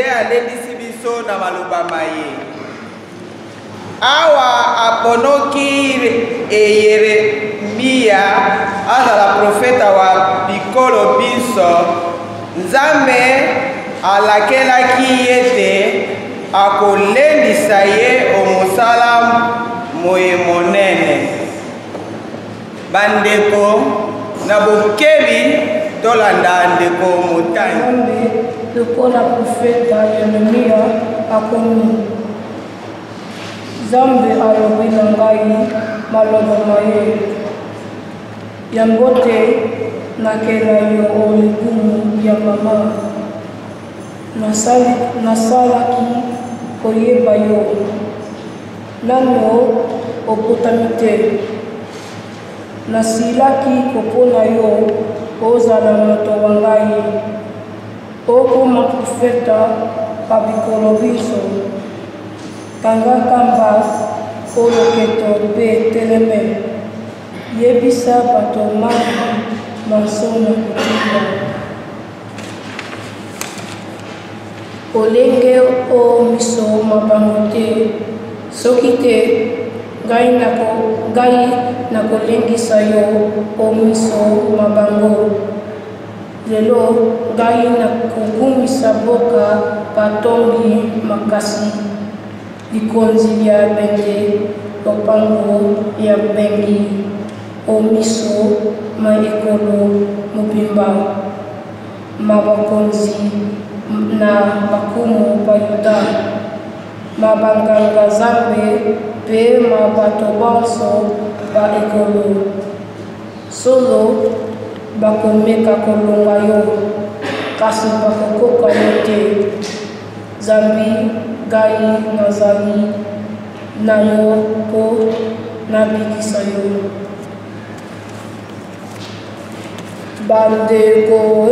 nde alendisi biso na maloba maye awa aponoki Yeremia azala profeta wa bikolo biso nzambe alakelaki yete akolendisa ye omosala moye monene bandeko na bokebi tolanda ndeko motani lokola profeta Yeremia akomi nzambe alobi na ngai maloba maye yango te nakela yo olikumu ya mama nasalaki koyeba yo nano okotami te nasilaki kopona yo ozala moto wa ngai okoma profeta pa bikolo biso kangakamba oloketo mpe teleme yebisa bato mama masolo kotika olenge o miso mabango te soki te ngai nakolengisa yo o miso mabango lelo ngai nakogumisa boka batongi makasi likonzi ya bende lopango ya bengi o miso maekolo mobimba mabakonzi na bakumu bayuda mabanganga zambe pe mabato bonso baekolo solo bakomeka kolonga yo kasi bakokoka yo te zambi ngai nazali na yo mpo nabikisa yo bandeko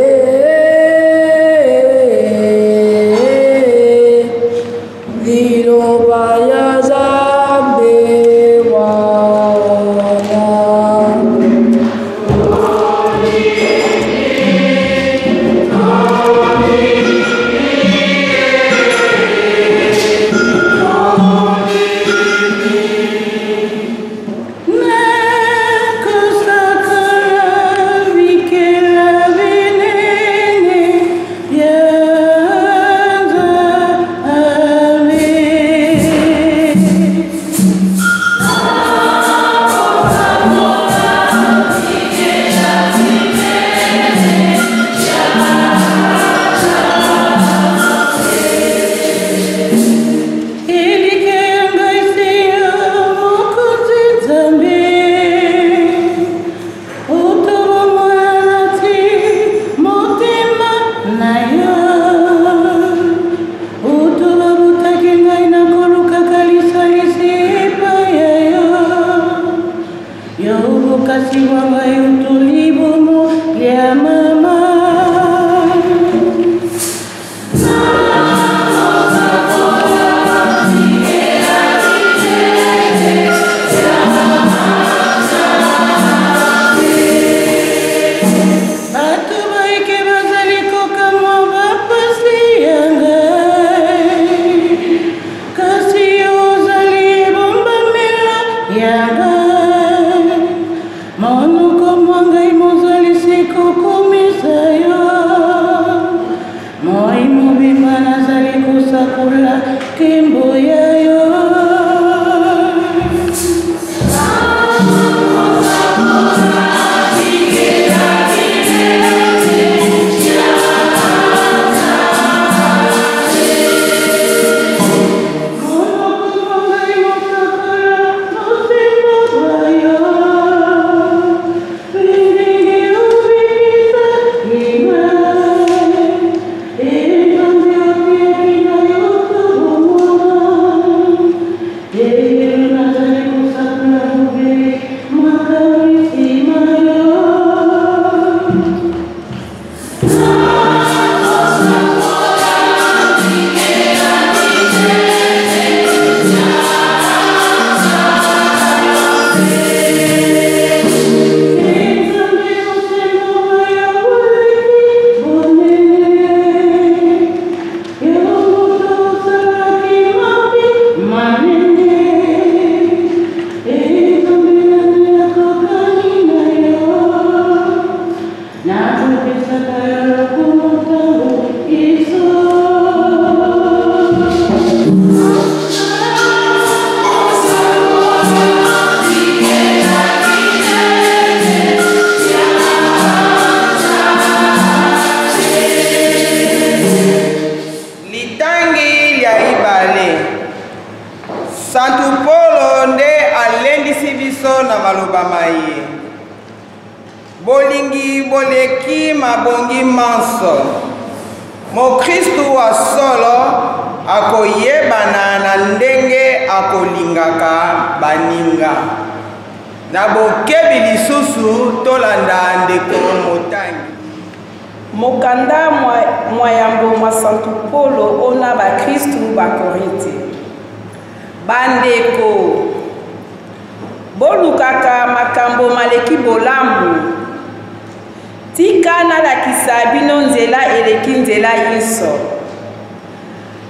biso na maloba mayi bolingi boleki mabongi manso mo Kristu a solo akoyebana na ndenge akolingaka baninga na bokebi lisusu tolanda ndeko motangi mokanda moyambo mwa Santo Polo ona ba Kristu ba Korinte bandeko bolukaka makambo maleki bolambu tika nalakisa bino nzela eleki nzela yiso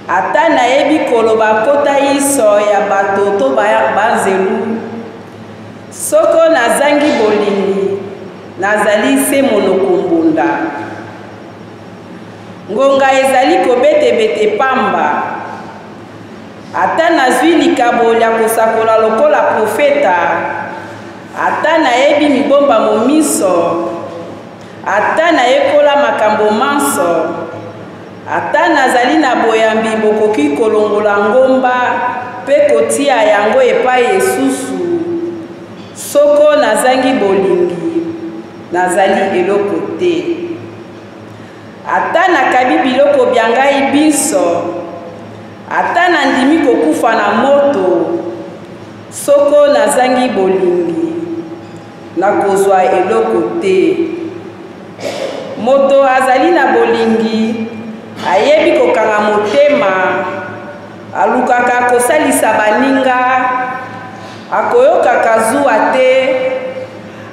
ata nayebi koloba kota yiso ya bato to banzelu soko nazangi bolingi nazali se monokombunda ngonga ezali kobetebete pamba ata nazwi likabo ya kosakola lokola profeta ata nayebi mibomba momiso ata nayekola makambo manso ata nazali na boyambi bokoki kolongola ngomba pe kotia yango epai esusu soko nazangi bolingi nazali eloko te ata nakabi biloko bya ngai biso ata nandimi kokufa na moto soko nazangi bolingi nakozwa eloko te moto azali na bolingi ayebi kokanga motema alukaka kosalisa baninga akoyokaka zuwa te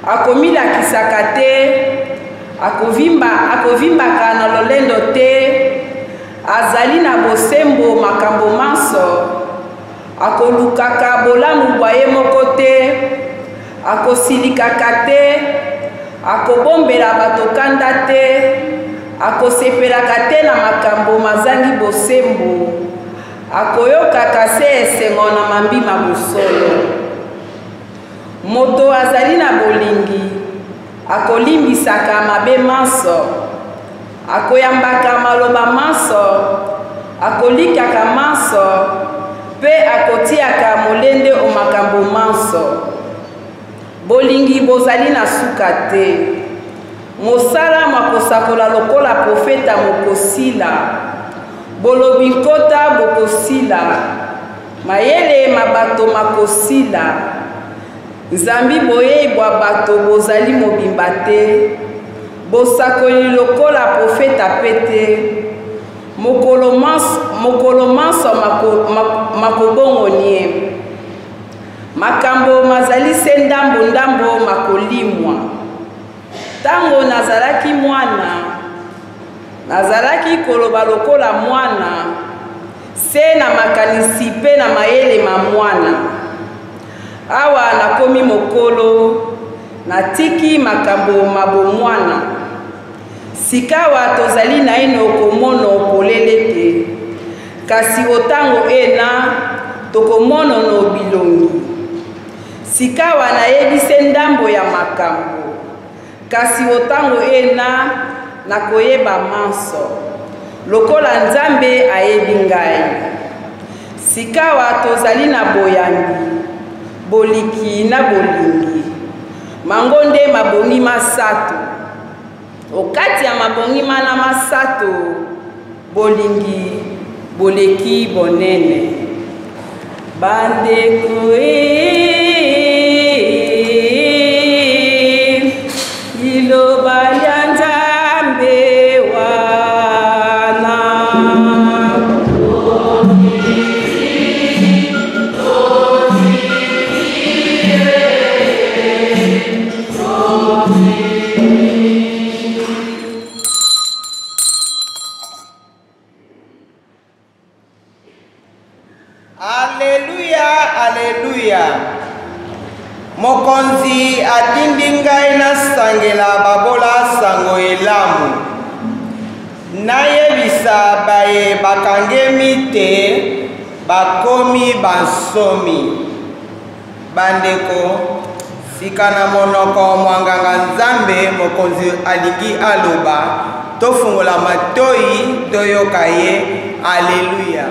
akomilakisaka te akovimbaka na lolendo te azali na bosembo makambo manso akolukaka bolamu bwa ye moko te akosilikaka te akobombela bato kanda te akosepelaka te na makambo mazangi bosembo akoyokaka se esengo na mambima bosolo moto azali na bolingi akolimbisaka mabe manso akoyambaka maloba manso akolikaka manso pe akotiaka molende o makambo manso bolingi bozali na suka te mosala makosakola lokola profeta mokosila bolobi nkota bokosila mayele mabato makosila nzambi boyei bwa bato bozali mobimba te bosakoli lokola profeta pete mokolo manso makobongoni makambo mazali se ndambo makolimwa ntango nazalaki mwana nazalaki koloba lokola mwana se na makanisi mpe na mayele ma mwana awa nakomi mokolo natiki makambo mabomwana sikawa tozali na ino komono polele te kasi otango ena tokomono no bilongi sikawa nayebise ndambo ya makambo kasi otango ena nakoyeba manso lokola nzambe ayebi ngai sikawa tozali na boyangi boliki na bolingi mango nde mabongi masato okati ya mabongi mana masato bolingi boleki bonene bandeko iloba ya nzambe wana Mokonzi atindi ngai na sangela babola sango elamu nayebisa baye bakangemi te bakomi bansomi bandeko sika na monoko mwanganga nzambe mokonzi aliki aloba tofungola matoi toyoka ye aleluya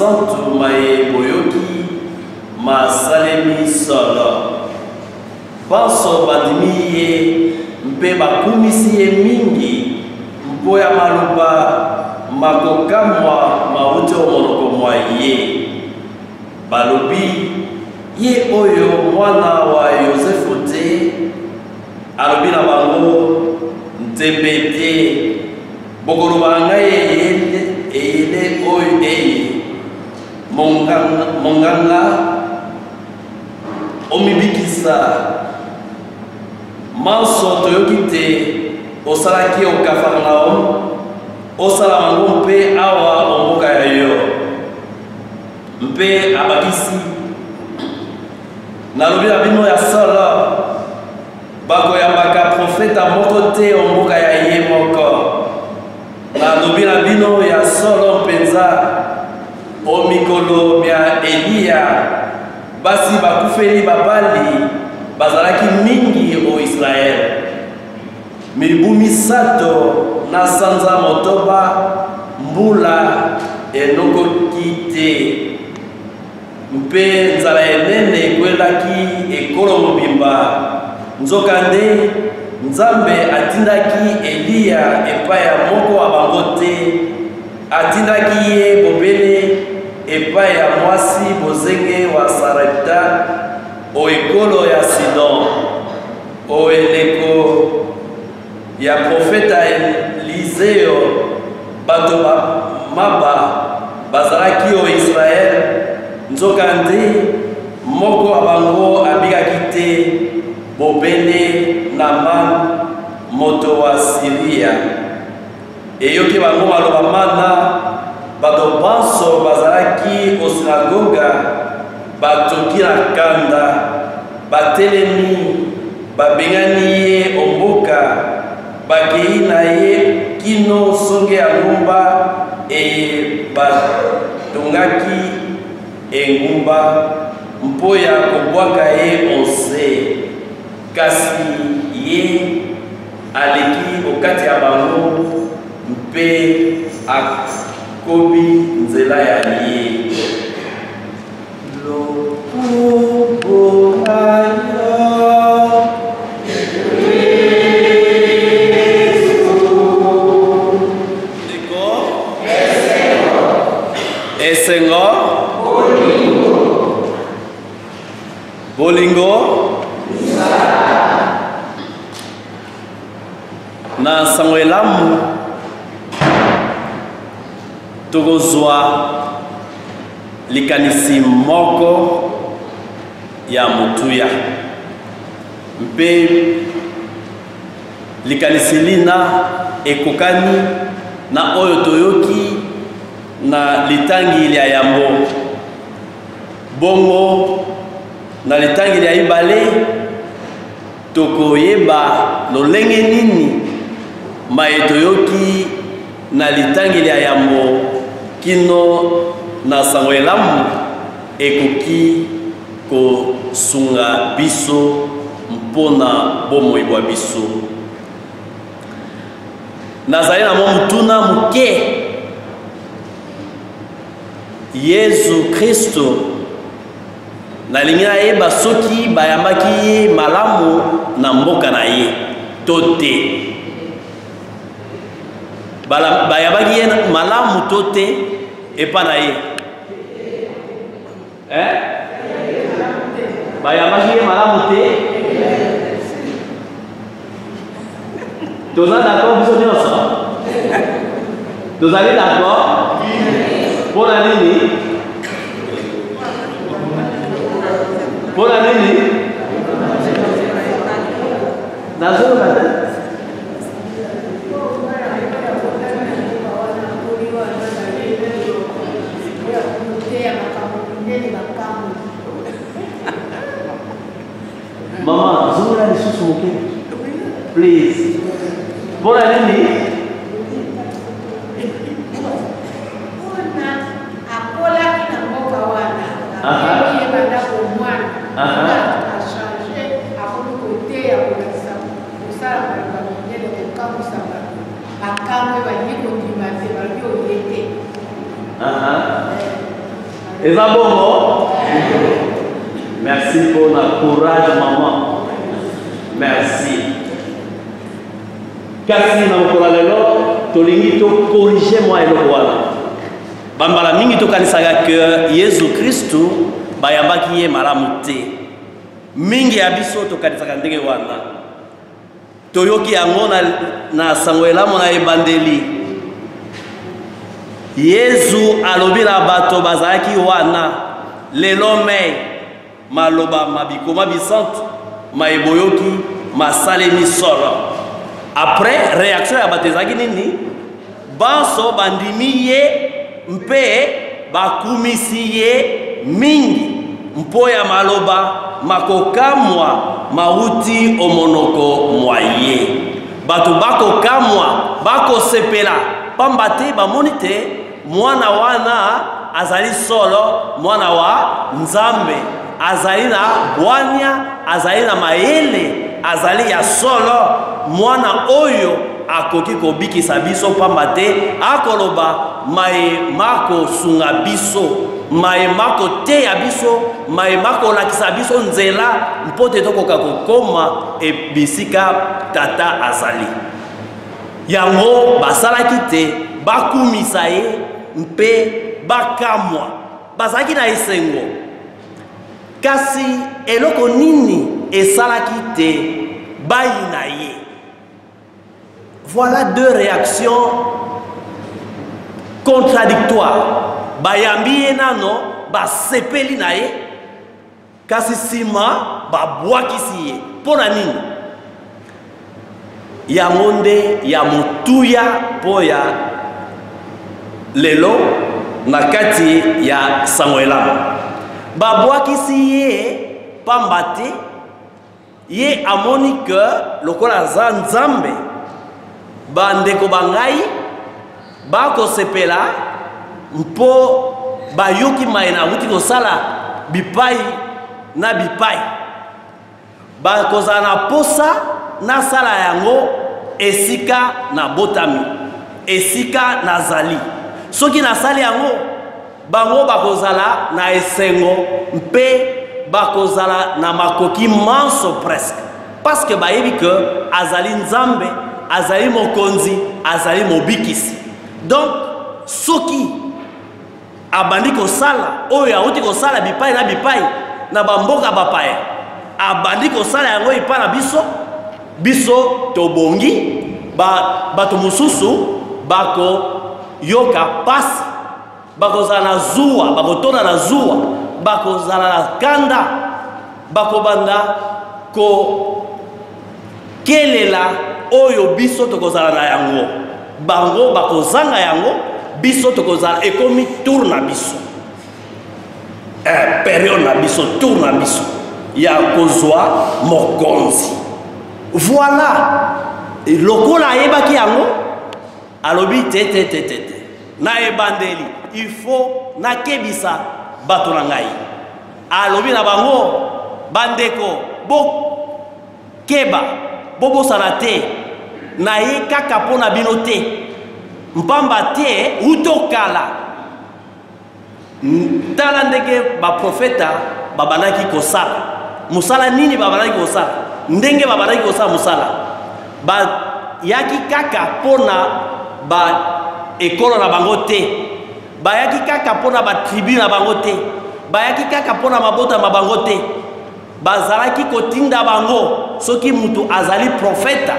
santu mae boyoki ma salemi solo banso badimiye mpe bakumisi ye mingi mpoya maluba makokamwa mauti omonoko mwa ye balobi ye oyo mwana wa Yosefu te alobi na bango ntembe te bokoloba ngai eyele oyo eye monganga omibikisa manso toyoki te osalaki okafarnaum osala mango mpe awa omboka ya yo mpe abakisi nalobi na bino ya solo bakoyambaka profeta moko te omboka ya ye moko nalobi na bino ya solo mpenza omikolo ya Eliya basi bakufeli babali bazalaki mingi o Israel mibu misato na sanza motoba mbula enokoki te mpe nzala enene ekwelaki ekolo mobimba nzoka nde nzambe atindaki Eliya epai ya moko wa bango te atindaki ye bobele epai ya mwasi bozenge wa Sarepta o ekolo ya Sidon o eleko ya profeta Eliseo bato maba bazalaki o Israel nzoka nde moko wa bango abikaki te bobele na ma moto wa Siria eyoki bango maloba mana bato banso bazalaki o sinagoga batoki na kanda batelemi babengani ye omboka bakei na ye kino songe ya ngumba batongaki engumba mpo ya kobwaka ye onse kasi ye aleki okati ya bango mpe akobi nzela ya ye Bolingo na sango elamu tokozwa likanisi moko ya mutuya mpe likanisi lina ekokani na oyo toyoki na litangi ya yambo bongo na litangi ya ibale tokoyeba lolenge nini maetoyoki na litangi ya yambo kino na sango elamu ekoki kosunga biso mpona bomoi bwa biso nazali na mwa mutuna muke Yesu Kristo nalingi nayeba soki bayambaki ye malamu na mboka na ye to te bayambaki ye malamu to te epai na ye bayambaki ye malamu te toza d'accord biso nyonso tozali d'accord mpona nini mpona nini nazoloba te mama zongela lisusu moke please mpona nini Et ça, bon, merci pour notre courage, maman. Merci. Kasi na mkola lelo, tolingi to corriger moi eloko wala. Bambala mingi to kanisaka ke Yesu Kristu bayambaki ye malamu te. Mingi ya biso to kanisaka ndenge wana. Toyoki yango na sangoela mona ebandeli. Yesu alobi na bato bazaki wana lelo me maloba mabikoma bisante maeboyoki masalemi solo. Après, réaction à Batezaki Nini, Banso bandimiye, mpe, bakumisiye, mingi, mpoya maloba, makoka mwa, mauti omonoko mwaye. Batu bakoka mwa, bako sepela, pambate bamonite, mwana wana azali solo, mwana wa nzambe, azali na bwanya, azali na maele, azali ya solo, mwana oyo akoki kobikisa biso pamba te akoloba maemako sunga biso maemako te ya biso maemako lakisa biso nzela mpote tokoka kokoma ebisika tata azali yango basalaki te bakumisa ye mpe bakamwa bazalaki na esengo kasi eloko nini esalaki te bayina ye. Voilà deux réactions contradictoires. Bayambi enano basepeli nae kasi sima babwakisi pona nini ya monde ya mutuya poya lelo nakati ya sangoelama babwakisi ye pambate ye amoni ke lokola za nzambe bandeko bangai bako sepela mpo bayoki maina wuti kosala bipai na bipai bakozala na posa na sala yango esika na botami esika na zali soki na sala yango bango bakozala na esengo mpe bakozala na makoki manso presque parce que bayebi ke azali nzambe azali mokonzi azali mobikisi donc soki abandi kosala oyo auti kosala bipai na bipai na bamboka bapaya abandi kosala yango ipa na biso biso tobongi bato mosusu bakoyoka pasi bakozala na zuwa bakotona na zuwa bakozala na kanda bakobanda kokelela oyo biso tokozala na yango bango bakozanga yango biso tokozala ekomi tour na biso période na biso tour na biso ya kozwa mokonzi voilà lokola ayebaki yango alobi te na ebandeli il faut nakebisa bato na ngai alobi na bango bandeko bokeba bobosana te na ye kaka pona bino te mpamba te utokala tala ndenge baprofeta babanaki kosala musala nini babanaki kosala ndenge babanaki kosala musala bayaki kaka pona baekolo na bango te bayaki kaka pona batribu na bango te bayaki kaka pona mabota na bango te bazalaki kotinda bango soki mutu azali profeta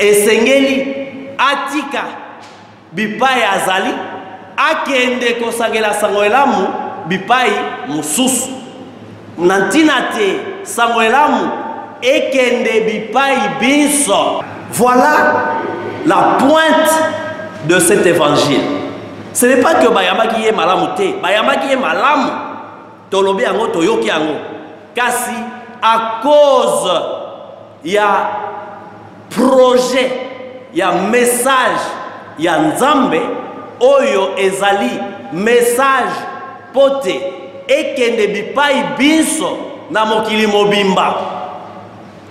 esengeli atika bipai azali akende kosangela sango elamu bipai mususu na ntina te sango elamu ekende bipai biso. Voilà la pointe de cet évangile. Ce n'est pas que bayambaki ye malamu te bayambaki ye malamu tolobi yango toyoki yango kasi à cause ya projet ya message ya nzambe oyo ezali message pote ekende bipai biso na mokili mobimba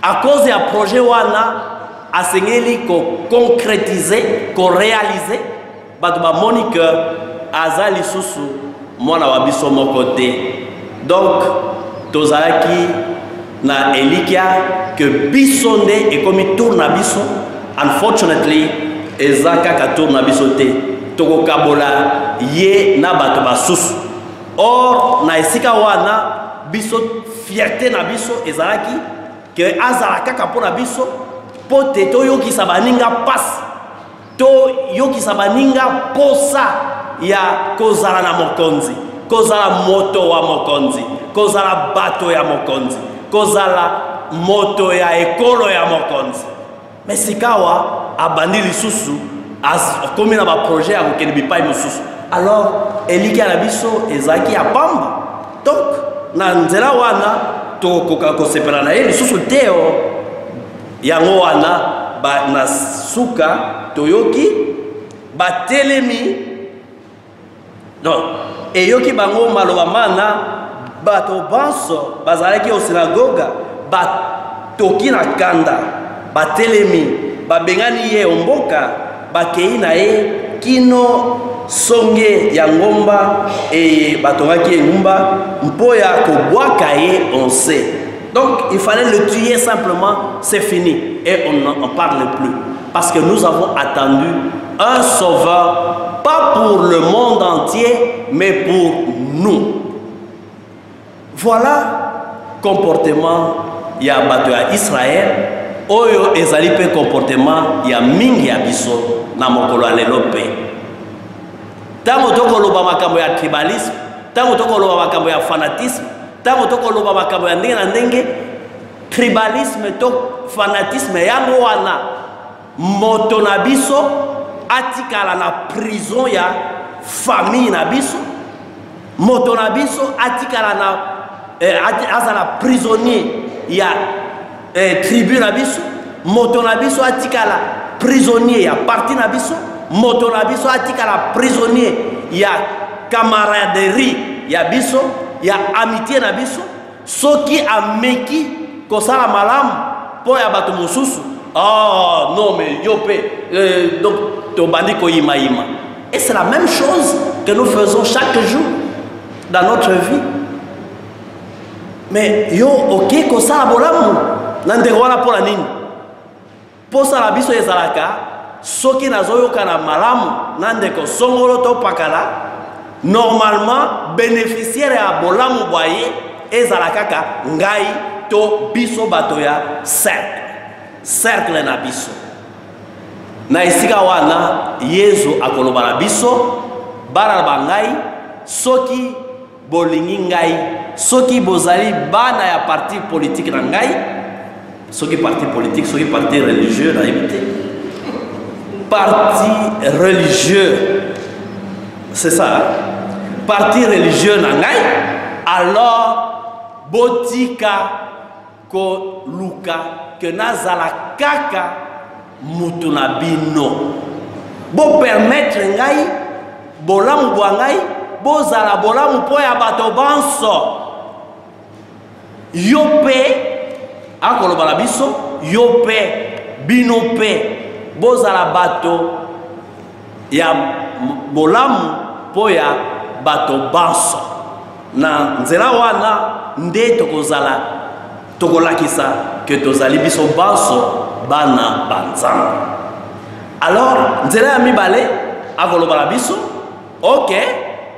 à cause ya projet wana asengeli ko concrétiser ko réaliser bato bamoni ke azali susu mwana wa biso moko te. Donc tozalaki na elikia que biso nde ekomi tourne na biso, unfortunately ezaka ka tourne na biso te, tokokabola ye na bato basusu. Or na esika wana biso fierté na biso ezalaki que azala kaka pona biso pote to yoki sabaninga pass to yoki sabaninga posa ya kozala na mokonzi, kozala moto wa mokonzi, kozala bato ya mokonzi, kozala moto ya ekolo ya mokonzi. Mais sikawa abandi lisusu akomi na ba projet ya kokende bipai mususu. Alors eliki na biso ezaki ya pamba. Donc na nzela wana to kokako sepela na ele susu teo yango wana ba na suka toyoki batelemi donc eyoki bango maloba mana bato banso bazalaki au sinagoga batoki na kanda batelemi babengani ye omboka bakei na ye kino songe ya ngomba et batongaki ngomba mpoya kobwaka ye on sait. Donc il fallait le tuer simplement, c'est fini et on n'en parle plus parce que nous avons attendu un sauveur, pas pour le monde entier mais pour nous. Voilà comportement ya bato ya Israël oyo ezali pe comportement ya mingi ya biso na mokolo ya lelo pe. Tango tokoloba makambo ya tribalisme, tango tokoloba makambo ya fanatisme, tango tokoloba makambo ya ndenge na ndenge, tribalisme to fanatisme yango wana moto na biso atikala na prison ya famille na biso, moto na biso atikala na azala prisonnier ya tribu na biso, moto na biso atikala prisonnier ya parti na biso, moto na biso atikala prisonnier ya camaraderie ya biso ya amitié na biso. Soki ameki kosala malamu po ya bato mosusu, oh non mais yo pe donc tobandi koyimayima. Et c'est la même chose que nous faisons chaque jour dans notre vie. Mais yo ok kosala bolamu na ndeko wana mpo na nini? Posala biso ezalaka soki nazoyoka na malamu na ndeko songolo to pakala, normalement bénéficiaire ya bolamu boye ezala kaka ngai to biso bato ya cercle, cercle na biso. Na esika wana Yesu akoloba na biso bana bangai, soki bolingi ngai, soki bozali bana ya parti politique na ngai, soki parti politique, soki parti religieux na éviter. Parti religieux, c'est ça, hein? Parti religieux nangai, alors botika ko luka que nazala kaka mutuna bino, bo permettre ngai bolamu bwangai bozala bolamu po ya bato banso. Yo pe akoloba na biso, yo pe bino pe bozala bato ya bolamu po ya bato banso. Na nzela wana nde tokozala tokolakisa ke tozali biso banso bana banzamba. Alors nzela ya mibale akoloba na biso, ok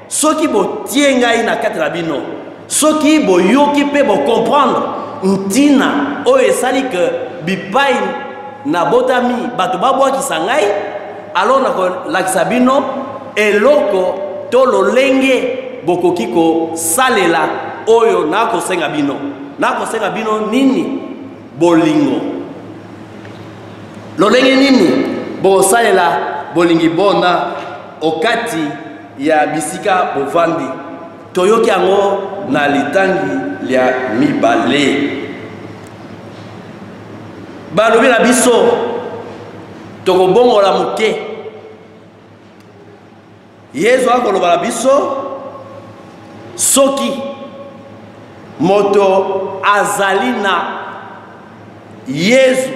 soki botie ngai na kati na bino, soki boyoki mpe bocomprendre ntina oyo esali ke bipai na botami bato babwakisa ngai, alors nakolakisa bino eloko to lolenge bokoki kosalela oyo nakosenga bino. Nakosenga bino nini? Bolingo. Lolenge nini bokosalela bolingi bona okati ya bisika bovandi? Toyoki yango na litangi lya mibale. Balobi na biso tokobongola moke. Yesu akoloba na biso soki moto azali na Yesu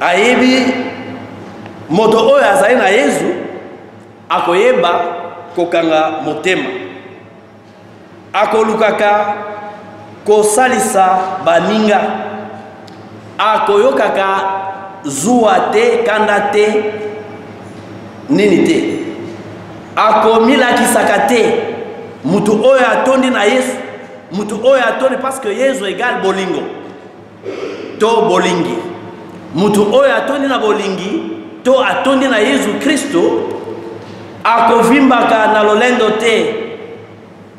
ayebi moto oyo azali na Yesu akoyeba kokanga motema, akolukaka kosalisa baninga, akoyokaka zuwa te kanda te nini te, akomilakisaka te mutu oyo atondi na Yesu, mutu oyo atondi parce que Yesu égale bolingo to bolingi. Mutu oyo atondi na bolingi to atondi na Yesu Kristo akovimbaka na lolendo te,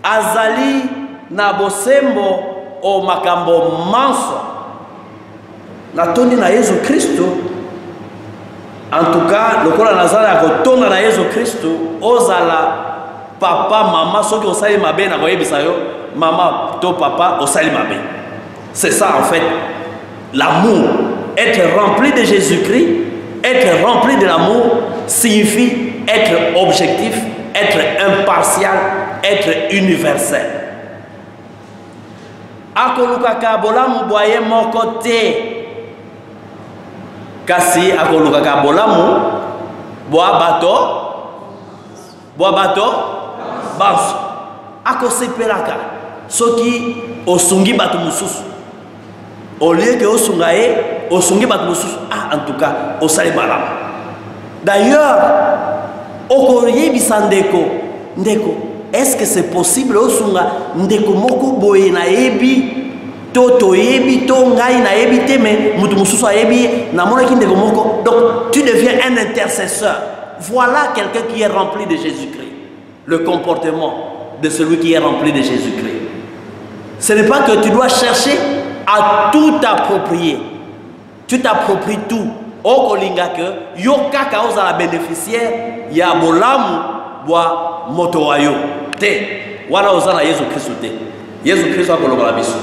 azali na bosembo o makambo manso natondi na Yesu Kristo. En tout cas, lokola nazala akotonga na Yesu Kristo, ozala papa mama soki osali mabe na koyebisa yo mama to papa osali mabe. C'est ça en fait l'amour. Être rempli de Jésus-Christ, être rempli de l'amour signifie être objectif, être impartial, être universel. Akolukaka bolamu boye moko te, kasi akolukaka bolamu boa bato banso. Akosepelaka soki osungi bato mususu au lieu que osunga ye osungi bato mususu. Ah, en tout cas osali malamu. D'ailleurs okoyebisa ndeko est-ce que c'est possible osunga ndeko moko boye na yebi toto yebi to ngai na yebi te mais mutu mususu ayebi na mona ki ndeko moko. Donc tu deviens un intercesseur. Voilà quelqu'un qui est rempli de Jésus-Christ. Le comportement de celui qui est rempli de Jésus-Christ, ce n'est pas que tu dois chercher à tout approprier. Tu t'appropries tout. Okolinga que yo kaka ozala bénéficiaire ya bolamu bwa moto wayo te. Wana ozala Yesu Kristo te. Yesu Kristo akolokola biso.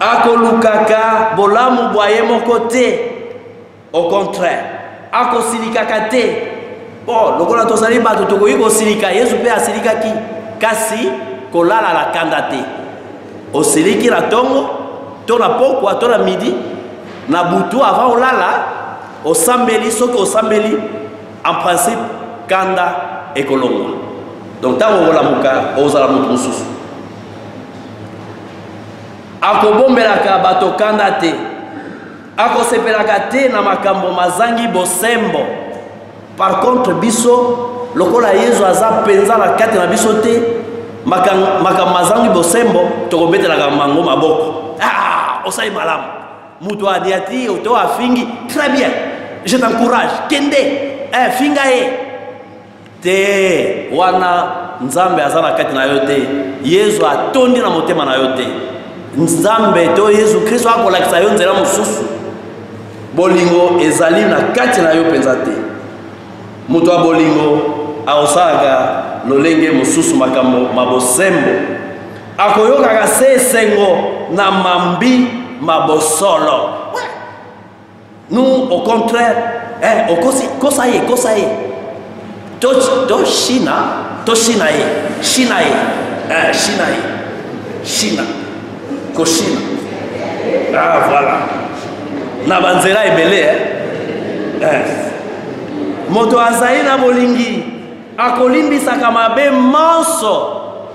Akolukaka bolamu bwa ye moko te. Au contraire, akosilikaka te. Bon, lokola tozali bato tokoyi kosilika, Yesu pe asilika ki? Kasi kolala la kanda te. Osiliki na tongo, tona pokwa, tona midi, na butu avant olala, osambeli soki osambeli en principe kanda ekolongwa. Donc tango okolamuka ozala mutu mususu. Akobombelaka bato kanda te, akosepelaka te na makambo mazangi bosembo. Par contre biso lokola Yesu aza penza na kati na biso te, makambo mazangi bosembo tokobetelaka mango maboko. Ah, osali malamu mutu adiati oto afingi, très bien, je t'encourage kende finga ye te. Wana nzambe aza na kati na yo te, Yesu atondi na motema na yo te. Nzambe to Yesu Kristo akolakisa yo nzela mosusu. Bolingo ezali na kati na yo penza te. Mutu wa bolingo aosaka lolenge mosusu makambo mabosembo, akoyokaka se sengo na mambi mabosolo. Nous au contraire, okosaye kosaye to shina to shinaye shinaye shinaye shina koshina. Ah voilà, na banzela ebele moto azali na bolingi akolimbisaka mabe manso.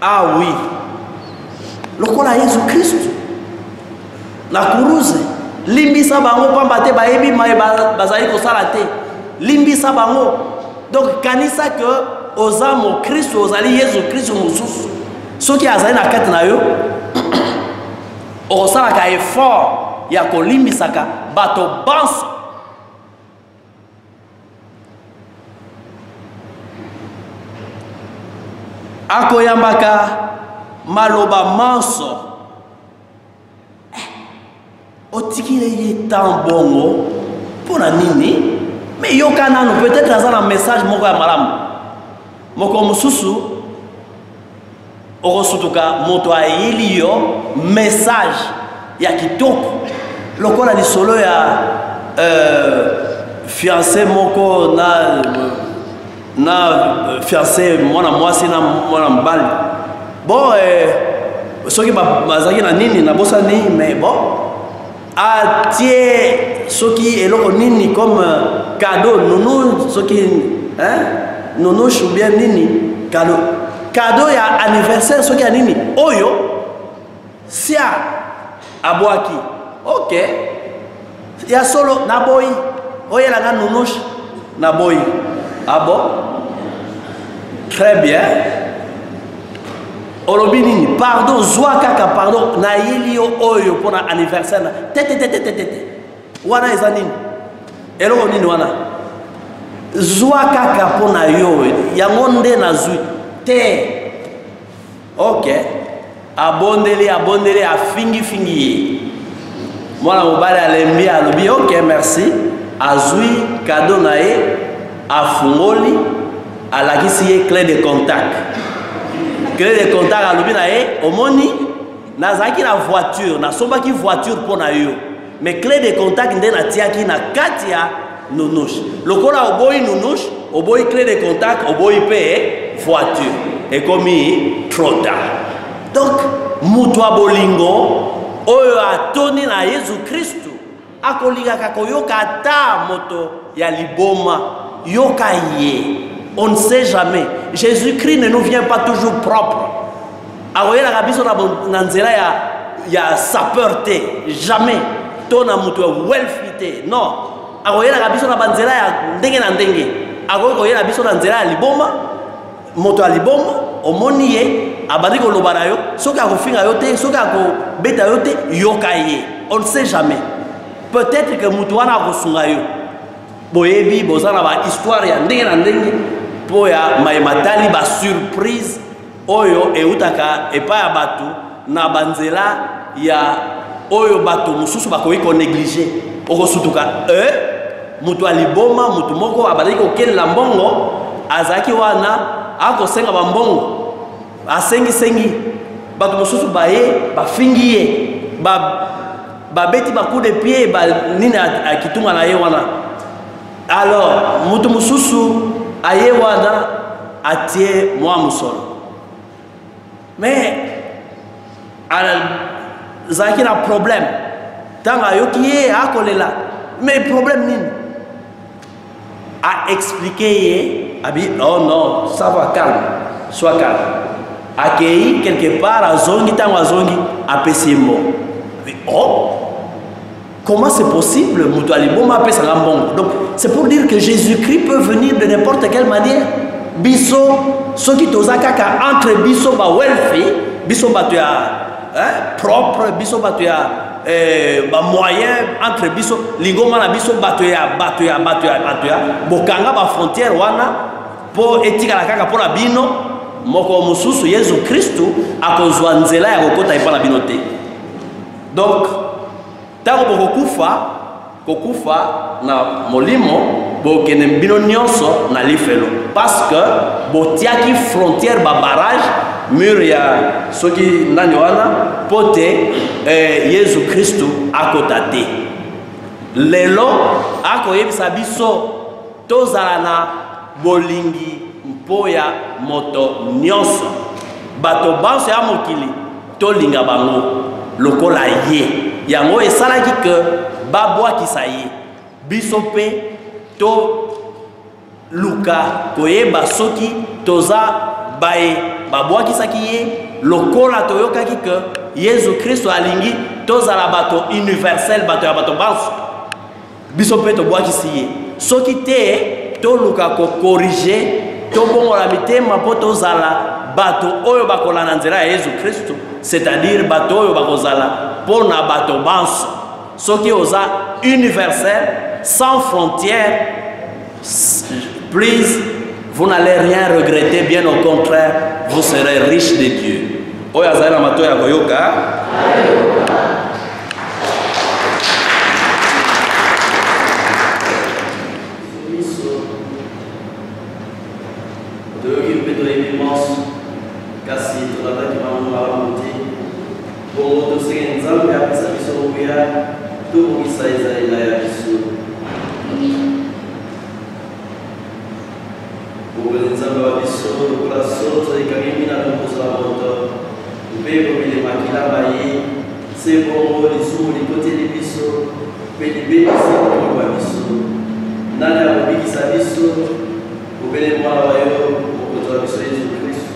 Ah oui, lokola Yesu Kristo na kuruze limbisa bango pamba te, bayebi mai bazali kosala te, limbisa bango. Donc kanisa ke oza mo Kristo ozali Yesu Kristo mosusu, soki azali na kati na yo okosalaka effort ya kolimbisaka bato banso. Akoyambaka maloba manso. Otikile ye tan bongo pona nini? Mais yoka nanu peut-être azana message moko ya malamu. Moko mususu okosutuka moto ayili yo message ya kitoko. Lokola ni solo ya fiancé moko na na fiancé mwana mwasi na mwana mbali. Bon soki bazaki na nini na bosa nini mais bon attirer ceux qui est nini comme cadeau, nous ceux qui hein, nous bien nini cadeau, cadeau ya anniversaire ceux qui a nini, oyo, si a aboaki, ok, ya solo naboi, oye la gan nous naboi, abo, très bien. Olobini, pardon, zwa kaka, pardon, na yelio oyo pour l'anniversaire. Tete. Wana ezanini. Elo onini wana. Zwa kaka pour na yo. Yangonde na zui. Te. Ok. Abondele, afingi. Mwana mobali alembi alobi. Ok, merci. Azui, kado na ye. Afungoli. Alagisi ye clé de contact. Créer des contacts à l'objet au moni, nazaki la voiture, na somba qui voiture pour na yo. Mais créer des contacts n'est la tia qui na katia nounouche. Le cola oboi nounouche, oboi créer des contacts, oboi paye voiture. Et commis trop tard. Donc mutua bolingo, oyo a toni na Jésus Christ. Akoliga kakoyo kata moto ya liboma yokaye. On ne sait jamais. Jésus-Christ ne nous vient pas toujours propre. Alors, il y a sapeurté. Jamais. Ton amour, tu es welfité. Non. Alors, il y a on ne sait jamais. Peut-être que Moutouana Rosungayo. Boyebi, Bozana, histoire, pour ya maïmatali ba surprise oyo eutaka epa ya batu na banzela ya oyo batu mususu bako iko négliger okosutuka mutu aliboma mutu moko abali ko ken la mbongo azaki wana akosenga ba mbongo asengi batu mususu baye bafingiye babeti ba coup de pied ba nina akitunga na ye wana alors mutu mususu aye wada atie moi musol mais zaki na problème tanga yokiye akolela mais problème nini a expliquer abi oh non ça va calme sois calme akei quelque part a zongi tanga a zongi apesimo mais oh comment c'est possible? Donc, c'est pour dire que Jésus-Christ peut venir de n'importe quelle manière. Biso, ceux qui t'osent entre biso ba welfi, biso ba tu as propre, biso ba tu as moyen, entre biso, lingomana biso ba tu as bokanga ba frontière wana pour etika la kaka pour la bino, moko mususu Jésus Christ a kozwa nzela ya kokota ipa la binote. Donc tango bokufa na molimo bokene bino nyonso na lifelo parce que botiaki frontière ba barrage mur ya soki nani wana pote Jésus Christ akotate lelo akoyebisa biso tozala na bolingi mpo ya moto nyonso bato banso ya mokili tolinga bango lokola ye yango esalaki ke babwaki saye biso mpe toluka koyeba soki toza baye babwakisaki ye lokola toyokaki ke Yesu Kristo alingi tozala bato universel bato ya bato banso biso mpe tobwakisi ye soki te toluka kokorige tobongola mitema mpo tozala bato oyo bakola na nzela ya Yesu Kristo c'est-à-dire bato oyo bakozala pour na bato banso ce qui osa universel sans frontières prise vous n'allez rien regretter bien au contraire vous serez riche de Dieu oya zaira mato ya goyoka C'est bon, les sous, les côtés des bisous, mais les bénéfices pour le bisou. Nana, le bénéfice à bisou, vous venez voir le royaume, pour que tu aies bisou Jésus-Christ.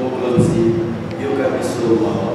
Donc, l'on dit, il y a un bisou au